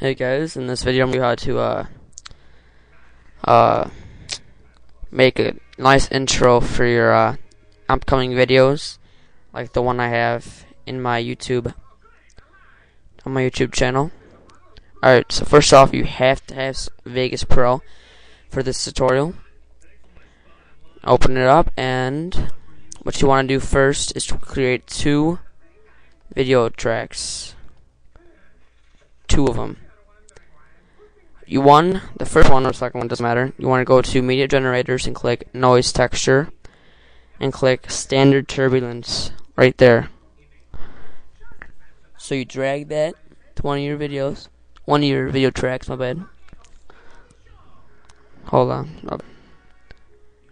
Hey guys, in this video I'm going to show you how to make a nice intro for your upcoming videos, like the one I have in my YouTube channel. Alright, so first off, you have to have Vegas Pro for this tutorial. Open it up, and what you want to do first is to create two video tracks, two of them. You won the first one or the second one, doesn't matter. You want to go to media generators and click noise texture and click standard turbulence right there. So you drag that to one of your video tracks, my bad. Hold on.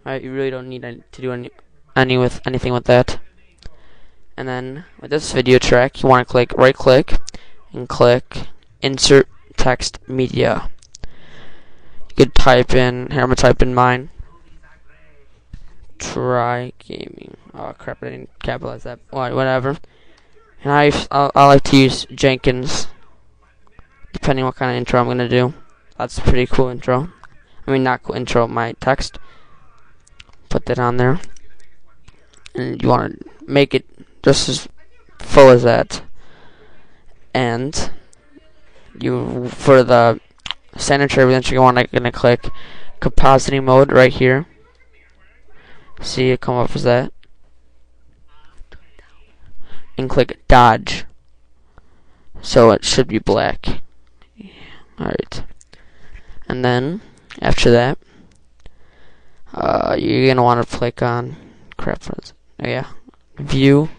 Alright, you really don't need to do anything with that. And then with this video track, you want to click right click and click insert text media. You could type in, here I'm gonna type in mine, TryGaming. Oh crap, I didn't capitalize that. Alright, whatever. And I like to use Jenkins, depending what kind of intro I'm gonna do. That's a pretty cool intro. I mean, not cool intro, my text. Put that on there, and you want to make it just as full as that. And you, for the standard turbulence, you want to click compositing mode right here. See it come up as that, and click dodge. So it should be black. All right, and then after that, you're gonna want to click on view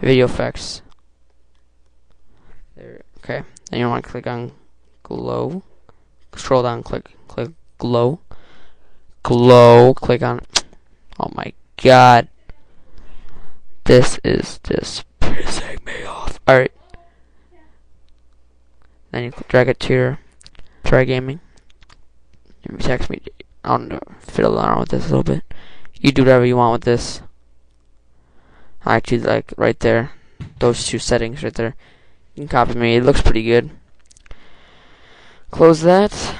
video effects. There, okay. Then you want to click on glow. Scroll down, click glow. Glow, click on. Oh my god. This is just pissing me off. Alright. Then you drag it to your TryGaming. You text me. I don't know. Fiddle around with this a little bit. You do whatever you want with this. I actually like right there. Those two settings right there. You can copy me, it looks pretty good. Close that,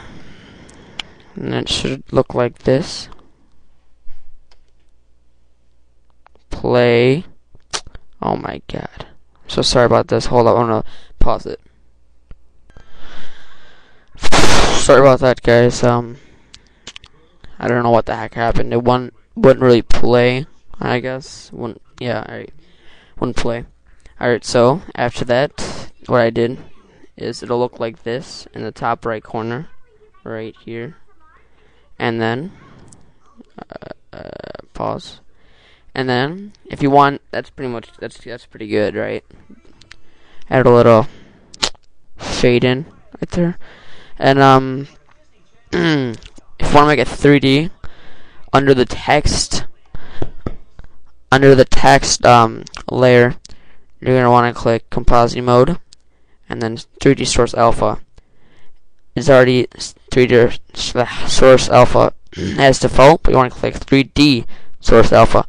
and it should look like this. Play. Oh my god. I'm so sorry about this. Hold on, I'm gonna pause it. Sorry about that, guys. I don't know what the heck happened. It wouldn't really play, I guess. Wouldn't play. Alright, so after that, what I did is it'll look like this in the top right corner right here, and then pause, and then if you want, that's pretty good, right? Add a little fade in right there, and if you want to make it 3D, under the text layer, you're going to want to click compositing mode, and then 3D source alpha. It's already 3D source alpha as default, but you want to click 3D source alpha.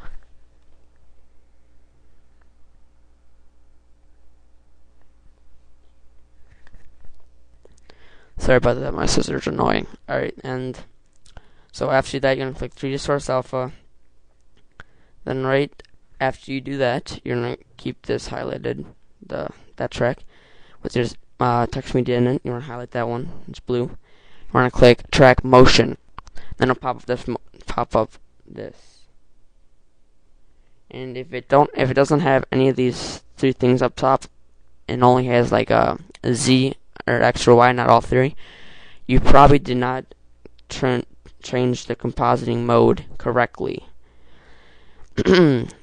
Sorry about that, my scissors are annoying. Alright, and so after that, you're going to click 3D source alpha. Then right after you do that, you're going to keep this highlighted, that track. With your text media in it, you want to highlight that one. It's blue. You want to click track motion. Then it'll pop up this. And if it doesn't have any of these three things up top, and only has like a Z or X or Y, not all three, you probably did not change the compositing mode correctly.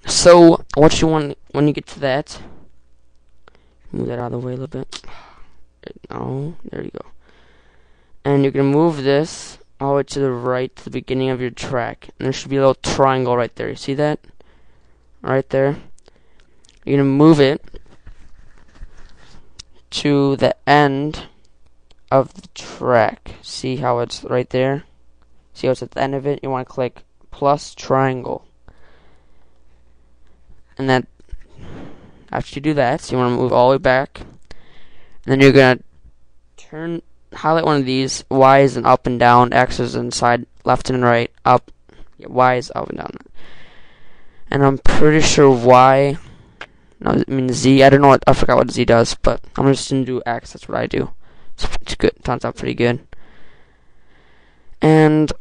So what you want when you get to that. Move that out of the way a little bit. No, there you go. And you're gonna move this all the way to the right, to the beginning of your track. And there should be a little triangle right there. You see that? Right there. You're gonna move it to the end of the track. See how it's right there? See how it's at the end of it? You want to click plus triangle. And that. After you do that, so you want to move all the way back, and then you're going to turn highlight one of these. Y is an up and down, X is inside, left and right, up. Yeah, Y is up and down. And I'm pretty sure Y, no, I mean Z, I don't know what, I forgot what Z does, but I'm just going to do X, that's what I do. It's good, turns out pretty good. And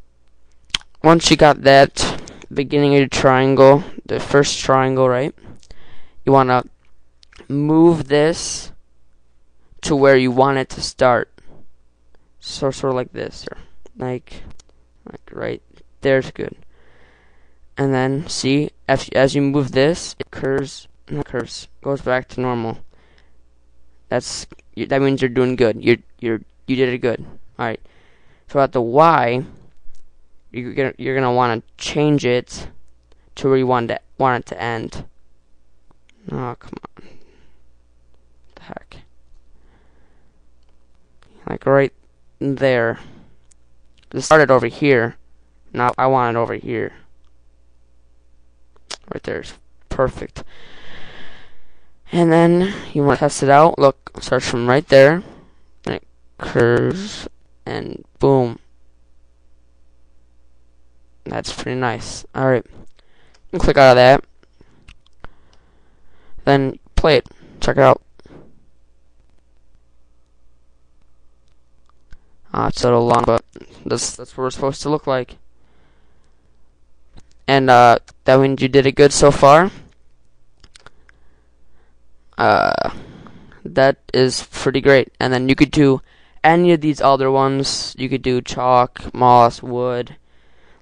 once you got that, beginning of your triangle, the first triangle, right, you want to move this to where you want it to start. So sort of like this, or like right there's good. And then see, as you move this, it curves, not curves, goes back to normal. That means you're doing good. You did it good. All right. So at the Y, you're gonna want to change it to where you want it to end. Oh, come on. What the heck. Like right there. It started over here. Now I want it over here. Right there is perfect. And then you want to test it out. Look, starts from right there. And it curves. And boom. That's pretty nice. Alright. Click out of that. Then play it. Check it out. Ah, it's a little long, but that's what we're supposed to look like. And that means you did it good so far. That is pretty great. And then you could do any of these other ones. You could do chalk, moss, wood,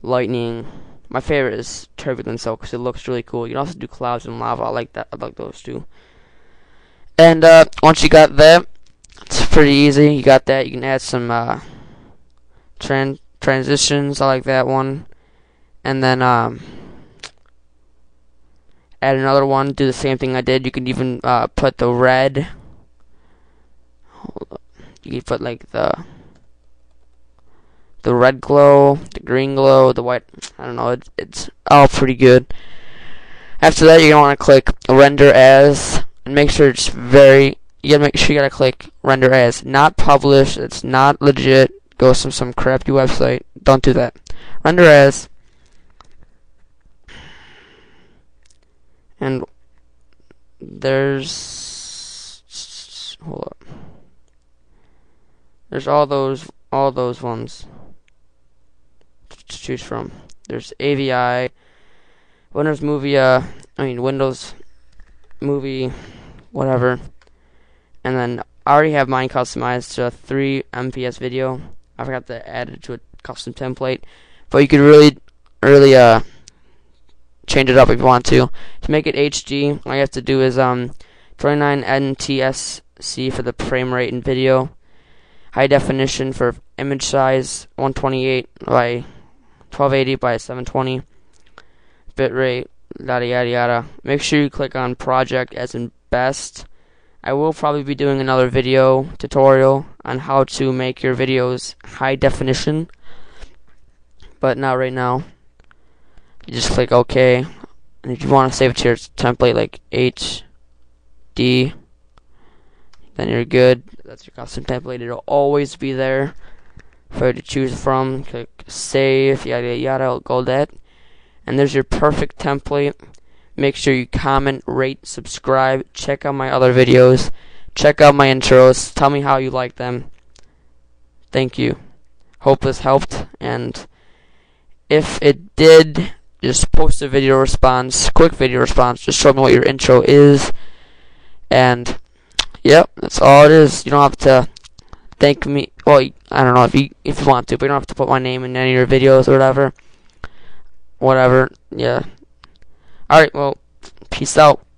lightning. My favorite is turbulence though, because it looks really cool. You can also do clouds and lava. I like that. I like those too. And once you got that, it's pretty easy. You got that. You can add some transitions. I like that one. And then add another one. Do the same thing I did. You can even put the red. Hold up. You can put like the red glow, the green glow, the white. I don't know. It's all pretty good. After that, you're gonna want to click render as, and make sure it's very. You gotta make sure you gotta click render as, not publish. It's not legit. Go to some crappy website. Don't do that. Render as. And there's, hold up, there's all those ones to choose from. There's AVI, Windows Movie, whatever. And then I already have mine customized to a 3 MPS video. I forgot to add it to a custom template, but you could really change it up if you want to. To make it HD, all you have to do is 29 NTSC for the frame rate in video, high definition for image size, 128 by 1280 by 720, bitrate, yada yada yada. Make sure you click on project as in best. I will probably be doing another video tutorial on how to make your videos high definition, but not right now. You just click OK, and if you want to save it to your template like HD, then you're good. That's your custom template. It'll always be there for you to choose from. Click save, yada yada, go that, and there's your perfect template. Make sure you comment, rate, subscribe, check out my other videos, check out my intros, tell me how you like them. Thank you. Hope this helped, and if it did, just post a video response, quick video response, just show me what your intro is, and yep, that's all it is. You don't have to thank me. Well, I don't know if you want to, but you don't have to put my name in any of your videos or whatever. Yeah. Alright, well, peace out.